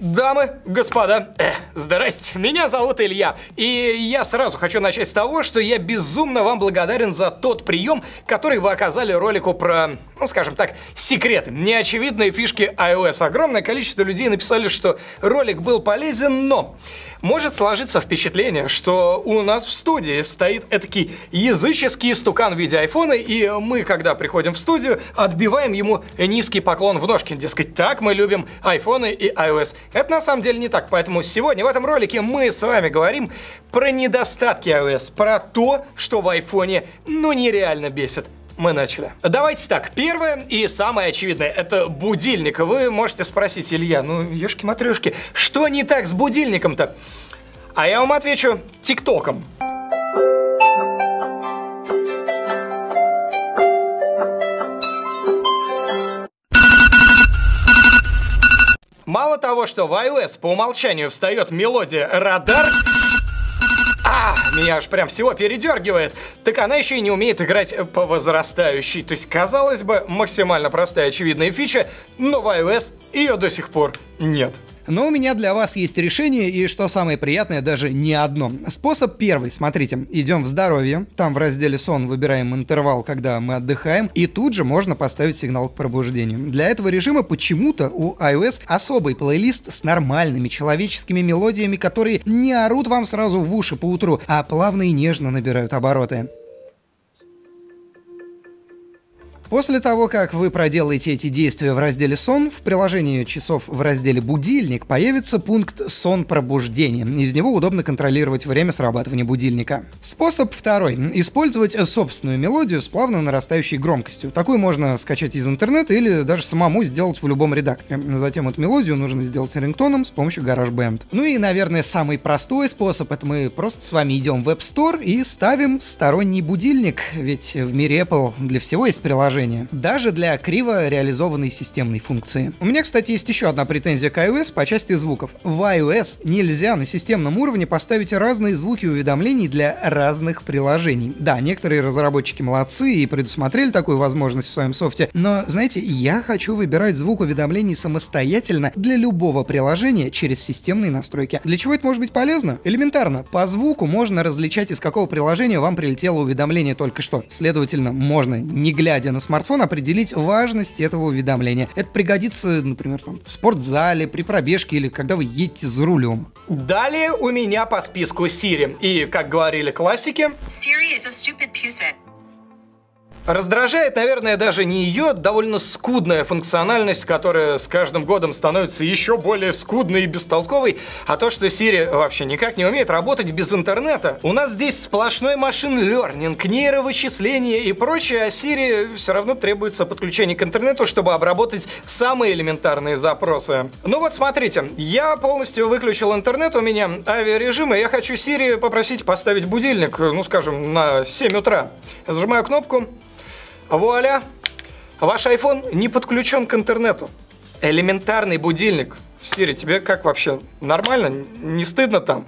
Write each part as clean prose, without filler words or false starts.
Дамы, господа, здрасте, меня зовут Илья, и я сразу хочу начать с того, что я безумно вам благодарен за тот прием, который вы оказали ролику про, ну скажем так, секреты, неочевидные фишки iOS. Огромное количество людей написали, что ролик был полезен, но может сложиться впечатление, что у нас в студии стоит этакий языческий стукан в виде айфона, и мы, когда приходим в студию, отбиваем ему низкий поклон в ножки, дескать, так мы любим айфоны и iOS. Это на самом деле не так, поэтому сегодня в этом ролике мы с вами говорим про недостатки iOS, про то, что в айфоне ну нереально бесит. Мы начали. Давайте так, первое и самое очевидное, это будильник. Вы можете спросить: Илья, ну ёшки-матрёшки, что не так с будильником-то? А я вам отвечу: тиктоком. Мало того, что в iOS по умолчанию встает мелодия «Радар», меня аж прям всего передергивает, так она еще и не умеет играть по возрастающей. То есть, казалось бы, максимально простая очевидная фича, но в iOS ее до сих пор нет. Но у меня для вас есть решение, и что самое приятное, даже не одно. Способ первый, смотрите, идем в здоровье, там в разделе «Сон» выбираем интервал, когда мы отдыхаем, и тут же можно поставить сигнал к пробуждению. Для этого режима почему-то у iOS особый плейлист с нормальными человеческими мелодиями, которые не орут вам сразу в уши по утру, а плавно и нежно набирают обороты. После того, как вы проделаете эти действия в разделе «Сон», в приложении часов в разделе «Будильник» появится пункт «Сон пробуждения». Из него удобно контролировать время срабатывания будильника. Способ второй. Использовать собственную мелодию с плавно нарастающей громкостью. Такую можно скачать из интернета или даже самому сделать в любом редакторе. Затем эту мелодию нужно сделать рингтоном с помощью GarageBand. Ну и, наверное, самый простой способ — это мы просто с вами идем в App Store и ставим сторонний будильник. Ведь в мире Apple для всего есть приложение. Даже для криво реализованной системной функции. У меня, кстати, есть еще одна претензия к iOS по части звуков. В iOS нельзя на системном уровне поставить разные звуки уведомлений для разных приложений. Да, некоторые разработчики молодцы и предусмотрели такую возможность в своем софте, но, знаете, я хочу выбирать звук уведомлений самостоятельно для любого приложения через системные настройки. Для чего это может быть полезно? Элементарно. По звуку можно различать, из какого приложения вам прилетело уведомление только что. Следовательно, можно, не глядя на смартфон, определить важность этого уведомления. Это пригодится, например, там, в спортзале, при пробежке или когда вы едете за рулем. Далее у меня по списку Siri. И, как говорили классики, Siri is a stupid pussy. Раздражает, наверное, даже не ее довольно скудная функциональность, которая с каждым годом становится еще более скудной и бестолковой, а то, что Siri вообще никак не умеет работать без интернета. У нас здесь сплошной машин-лернинг, нейровычисление и прочее, а Siri все равно требуется подключение к интернету, чтобы обработать самые элементарные запросы. Ну вот смотрите, я полностью выключил интернет, у меня авиарежим, и я хочу Siri попросить поставить будильник, ну скажем, на 7 утра. Я зажимаю кнопку. Вуаля! Ваш iPhone не подключен к интернету. Элементарный будильник. Сири, тебе как вообще? Нормально? Не стыдно там?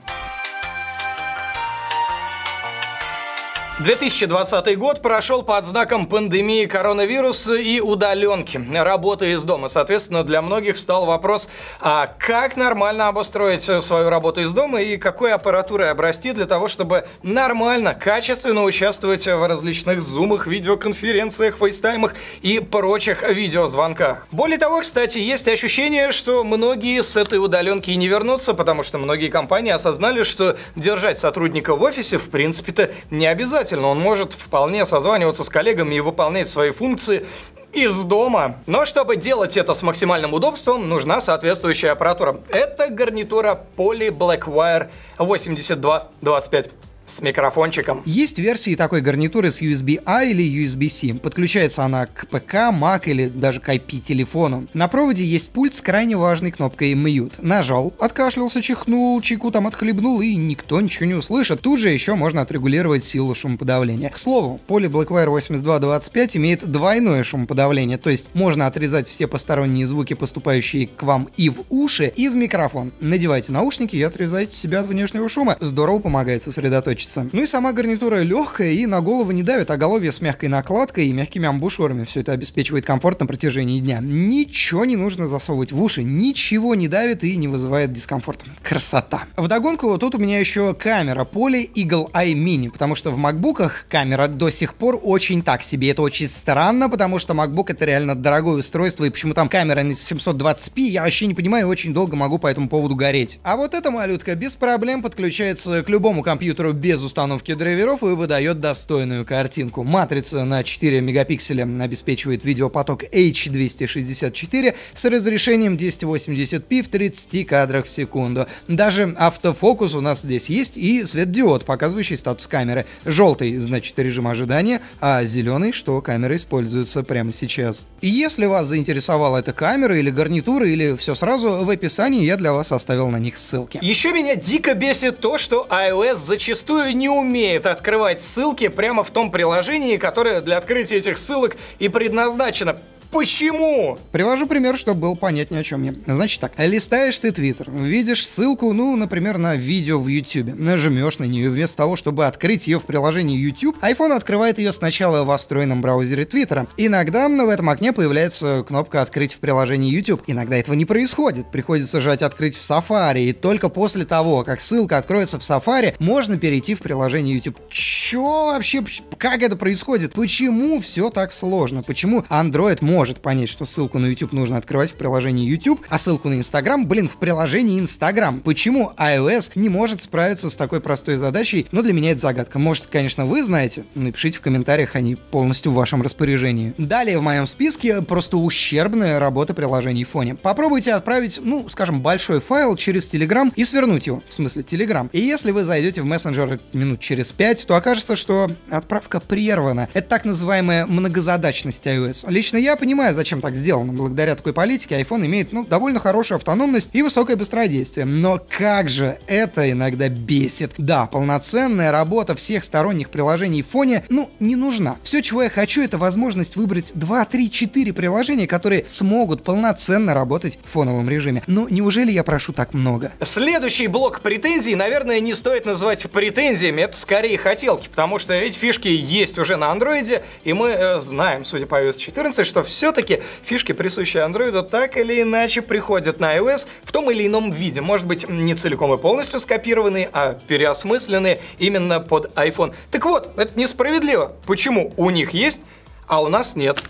2020 год прошел под знаком пандемии коронавируса и удаленки, работы из дома. Соответственно, для многих встал вопрос, а как нормально обустроить свою работу из дома и какой аппаратурой обрасти для того, чтобы нормально, качественно участвовать в различных зумах, видеоконференциях, фейстаймах и прочих видеозвонках. Более того, кстати, есть ощущение, что многие с этой удаленки и не вернутся, потому что многие компании осознали, что держать сотрудника в офисе в принципе-то не обязательно. Он может вполне созваниваться с коллегами и выполнять свои функции из дома. Но чтобы делать это с максимальным удобством, нужна соответствующая аппаратура. Это гарнитура Poly Blackwire 8225. С микрофончиком. Есть версии такой гарнитуры с USB-A или USB-C. Подключается она к ПК, Mac или даже к IP-телефону. На проводе есть пульт с крайне важной кнопкой «Mute». Нажал, откашлялся, чихнул, чайку там отхлебнул, и никто ничего не услышит. Тут же еще можно отрегулировать силу шумоподавления. К слову, Poly Blackwire 8225 имеет двойное шумоподавление, то есть можно отрезать все посторонние звуки, поступающие к вам и в уши, и в микрофон. Надевайте наушники и отрезайте себя от внешнего шума. Здорово помогает сосредоточиться. получится. Ну и сама гарнитура легкая и на голову не давит, а голове с мягкой накладкой и мягкими амбушюрами. Все это обеспечивает комфорт на протяжении дня. Ничего не нужно засовывать в уши, ничего не давит и не вызывает дискомфорта. Красота. Вдогонку тут у меня еще камера Poly Eagle Eye Mini, потому что в макбуках камера до сих пор очень так себе. Это очень странно, потому что макбук это реально дорогое устройство, и почему там камера не 720p, я вообще не понимаю, очень долго могу по этому поводу гореть. А вот эта малютка без проблем подключается к любому компьютеру без установки драйверов и выдает достойную картинку. Матрица на 4 мегапикселя обеспечивает видеопоток H264 с разрешением 1080p в 30 кадрах в секунду. Даже автофокус у нас здесь есть и светодиод, показывающий статус камеры. Желтый, значит, режим ожидания, а зеленый, что камера используется прямо сейчас. И если вас заинтересовала эта камера или гарнитура, или все сразу, в описании я для вас оставил на них ссылки. Еще меня дико бесит то, что iOS зачастую не умеет открывать ссылки прямо в том приложении, которое для открытия этих ссылок и предназначено. Почему? Привожу пример, чтобы было понятнее, о чем я. Значит так, листаешь ты Twitter, видишь ссылку, ну, например, на видео в YouTube, нажмешь на нее, вместо того, чтобы открыть ее в приложении YouTube, iPhone открывает ее сначала во встроенном браузере Twitter. Иногда в этом окне появляется кнопка «Открыть в приложении YouTube». Иногда этого не происходит, приходится жать «Открыть в Safari», и только после того, как ссылка откроется в Safari, можно перейти в приложение YouTube. Чё вообще? Как это происходит? Почему все так сложно? Почему Android может понять, что ссылку на YouTube нужно открывать в приложении YouTube, а ссылку на Instagram, блин, в приложении Instagram. Почему iOS не может справиться с такой простой задачей? Но для меня это загадка. Может, конечно, вы знаете? Напишите в комментариях, они полностью в вашем распоряжении. Далее в моем списке просто ущербная работа приложений в фоне. Попробуйте отправить, ну, скажем, большой файл через Telegram и свернуть его. В смысле, Telegram. И если вы зайдете в мессенджер минут через 5, то окажется, что отправка прервана. Это так называемая многозадачность iOS. Лично я понимаю, зачем так сделано. Благодаря такой политике iPhone имеет, ну, довольно хорошую автономность и высокое быстродействие. Но как же это иногда бесит. Да, полноценная работа всех сторонних приложений в фоне, ну, не нужна. Все, чего я хочу, это возможность выбрать 2, 3, 4 приложения, которые смогут полноценно работать в фоновом режиме. Ну, неужели я прошу так много? Следующий блок претензий, наверное, не стоит называть претензиями, это скорее хотелки, потому что эти фишки есть уже на Android, и мы знаем, судя по iOS 14, что все-таки фишки, присущие Android, так или иначе приходят на iOS в том или ином виде. Может быть, не целиком и полностью скопированные, а переосмысленные именно под iPhone. Так вот, это несправедливо. Почему у них есть, а у нас нет?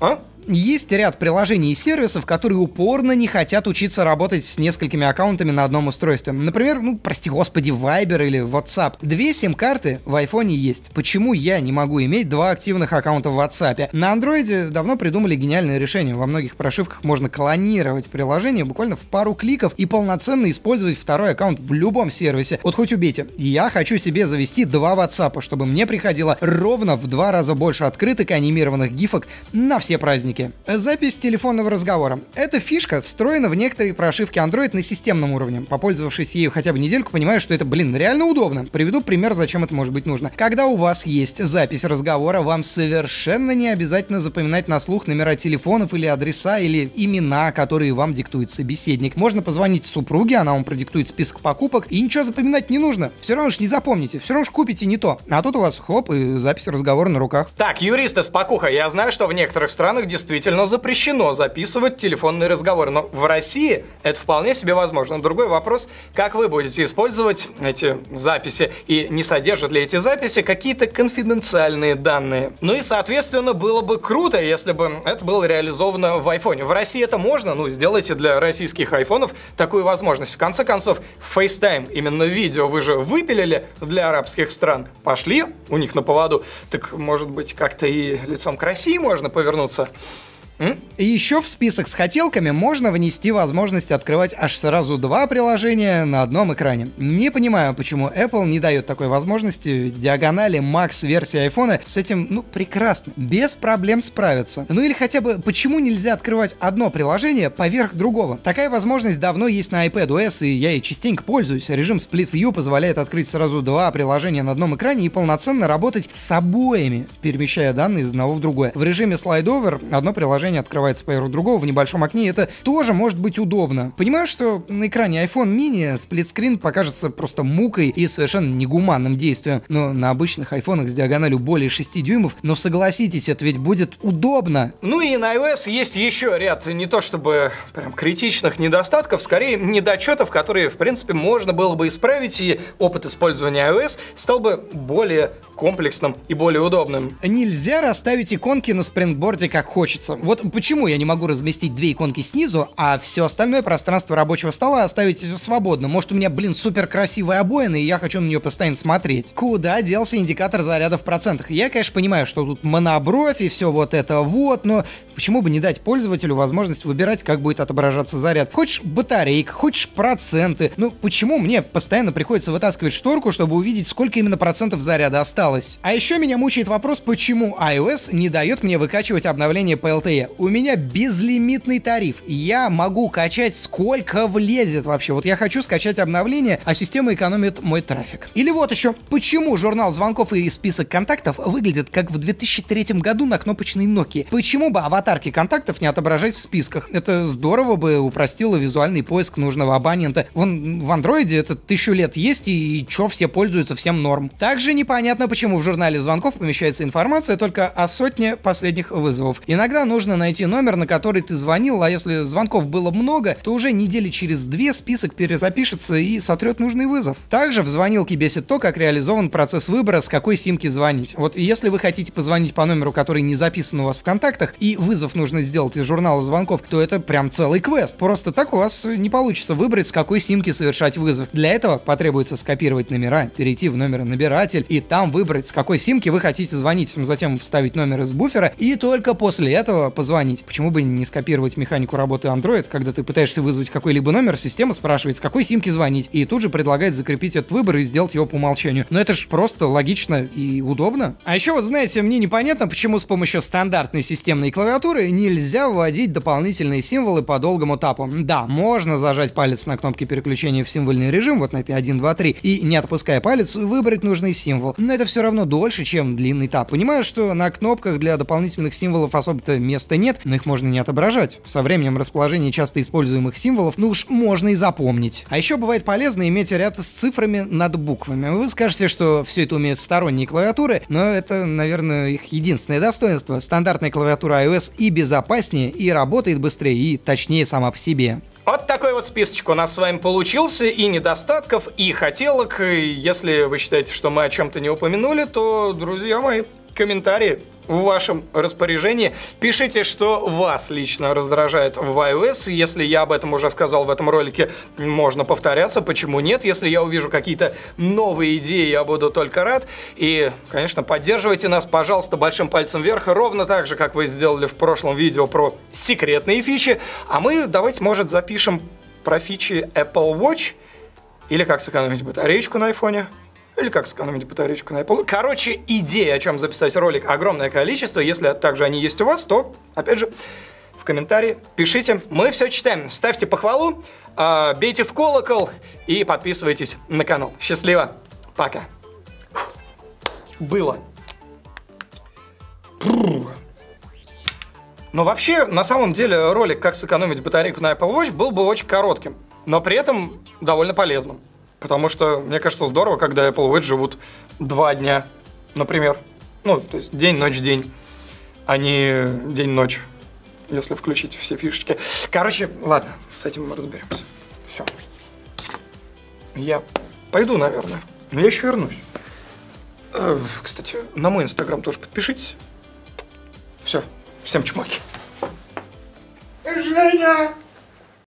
А? Есть ряд приложений и сервисов, которые упорно не хотят учиться работать с несколькими аккаунтами на одном устройстве. Например, ну, прости господи, Viber или WhatsApp. 2 сим-карты в iPhone есть. Почему я не могу иметь 2 активных аккаунта в WhatsApp? На Android давно придумали гениальное решение. Во многих прошивках можно клонировать приложение буквально в пару кликов и полноценно использовать второй аккаунт в любом сервисе. Вот хоть убейте. Я хочу себе завести 2 WhatsApp, чтобы мне приходило ровно в 2 раза больше открыток и анимированных гифок на все праздники. Запись телефонного разговора. Эта фишка встроена в некоторые прошивки Android на системном уровне. Попользовавшись ею хотя бы недельку, понимаю, что это, блин, реально удобно. Приведу пример, зачем это может быть нужно. Когда у вас есть запись разговора, вам совершенно не обязательно запоминать на слух номера телефонов или адреса, или имена, которые вам диктует собеседник. Можно позвонить супруге, она вам продиктует список покупок, и ничего запоминать не нужно. Все равно ж не запомните, все равно ж купите не то. А тут у вас хлоп и запись разговора на руках. Так, юристы, спокуха, я знаю, что в некоторых странах действительно запрещено записывать телефонный разговор, но в России это вполне себе возможно. Другой вопрос, как вы будете использовать эти записи и не содержат ли эти записи какие-то конфиденциальные данные. Ну и, соответственно, было бы круто, если бы это было реализовано в айфоне. В России это можно, ну, сделайте для российских айфонов такую возможность. В конце концов, FaceTime, именно видео вы же выпилили для арабских стран, пошли у них на поводу, так, может быть, как-то и лицом к России можно повернуться? И еще в список с хотелками можно внести возможность открывать аж сразу 2 приложения на одном экране. Не понимаю, почему Apple не дает такой возможности. Диагонали Max версии iPhone с этим, ну, прекрасно, без проблем справятся. Ну или хотя бы, почему нельзя открывать одно приложение поверх другого? Такая возможность давно есть на iPadOS, и я ей частенько пользуюсь. Режим Split View позволяет открыть сразу 2 приложения на одном экране и полноценно работать с обоими, перемещая данные из одного в другое. В режиме Slide Over одно приложение приложение открывается поверх другого в небольшом окне, это тоже может быть удобно. Понимаю, что на экране iPhone mini сплитскрин покажется просто мукой и совершенно негуманным действием, но на обычных айфонах с диагональю более 6 дюймов, но согласитесь, это ведь будет удобно. Ну и на iOS есть еще ряд не то чтобы прям критичных недостатков, скорее недочетов, которые в принципе можно было бы исправить, и опыт использования iOS стал бы более комплексным и более удобным. Нельзя расставить иконки на спрингборде как хочется. Вот почему я не могу разместить две иконки снизу, а все остальное пространство рабочего стола оставить свободно. Может, у меня, блин, супер красивая обоина, и я хочу на нее постоянно смотреть. Куда делся индикатор заряда в процентах? Я, конечно, понимаю, что тут монобровь и все вот это вот, но почему бы не дать пользователю возможность выбирать, как будет отображаться заряд? Хочешь батарейка, хочешь проценты. Ну, почему мне постоянно приходится вытаскивать шторку, чтобы увидеть, сколько именно процентов заряда осталось? А еще меня мучает вопрос, почему iOS не дает мне выкачивать обновления по LTE. У меня безлимитный тариф, я могу качать сколько влезет вообще. Вот я хочу скачать обновление, а система экономит мой трафик. Или вот еще, почему журнал звонков и список контактов выглядит как в 2003 году на кнопочной Nokia? Почему бы аватарки контактов не отображать в списках? Это здорово бы упростило визуальный поиск нужного абонента. Вон в Android это 1000 лет есть, и чё, все пользуются, всем норм. Также непонятно, почему в журнале звонков помещается информация только о 100 последних вызовов. Иногда нужно найти номер, на который ты звонил, а если звонков было много, то уже недели через 2 список перезапишется и сотрет нужный вызов. Также в звонилке бесит то, как реализован процесс выбора, с какой симки звонить. Вот если вы хотите позвонить по номеру, который не записан у вас в контактах, и вызов нужно сделать из журнала звонков, то это прям целый квест. Просто так у вас не получится выбрать, с какой симки совершать вызов. Для этого потребуется скопировать номера, перейти в номеронабиратель и там выбрать, с какой симки вы хотите звонить, затем вставить номер из буфера и только после этого позвонить. Почему бы не скопировать механику работы Android, когда ты пытаешься вызвать какой-либо номер, система спрашивает, с какой симки звонить, и тут же предлагает закрепить этот выбор и сделать его по умолчанию. Но это же просто логично и удобно. А еще вот, знаете, мне непонятно, почему с помощью стандартной системной клавиатуры нельзя вводить дополнительные символы по долгому тапу. Да, можно зажать палец на кнопке переключения в символьный режим, вот на этой 1, 2, 3, и не отпуская палец, выбрать нужный символ. Но это все равно дольше, чем длинный тап. Понимаю, что на кнопках для дополнительных символов особо-то места нет, но их можно не отображать. Со временем расположение часто используемых символов, ну уж можно и запомнить. А еще бывает полезно иметь ряд с цифрами над буквами. Вы скажете, что все это умеют сторонние клавиатуры, но это, наверное, их единственное достоинство. Стандартная клавиатура iOS и безопаснее, и работает быстрее, и точнее сама по себе. Вот такой вот списочек у нас с вами получился, и недостатков, и хотелок. Если вы считаете, что мы о чем-то не упомянули, то, друзья мои, комментарии в вашем распоряжении. Пишите, что вас лично раздражает в iOS. Если я об этом уже сказал в этом ролике, можно повторяться, почему нет. Если я увижу какие-то новые идеи, я буду только рад. И, конечно, поддерживайте нас, пожалуйста, большим пальцем вверх, ровно так же, как вы сделали в прошлом видео про секретные фичи. А мы давайте, может, запишем про фичи Apple Watch, или как сэкономить батареечку на iPhone. Или как сэкономить батареечку на Apple. Короче, идея, о чем записать ролик, огромное количество. Если также они есть у вас, то, опять же, в комментарии пишите. Мы все читаем. Ставьте похвалу, бейте в колокол и подписывайтесь на канал. Счастливо. Пока. Было. Но вообще, на самом деле, ролик, как сэкономить батарейку на Apple Watch, был бы очень коротким, но при этом довольно полезным. Потому что, мне кажется, здорово, когда Apple Watch живут 2 дня, например. Ну, то есть день-ночь-день, а не день-ночь, если включить все фишечки. Короче, ладно, с этим мы разберемся. Все. Я пойду, наверное, но я еще вернусь. Кстати, на мой Instagram тоже подпишитесь. Все, всем чмоки. Женя!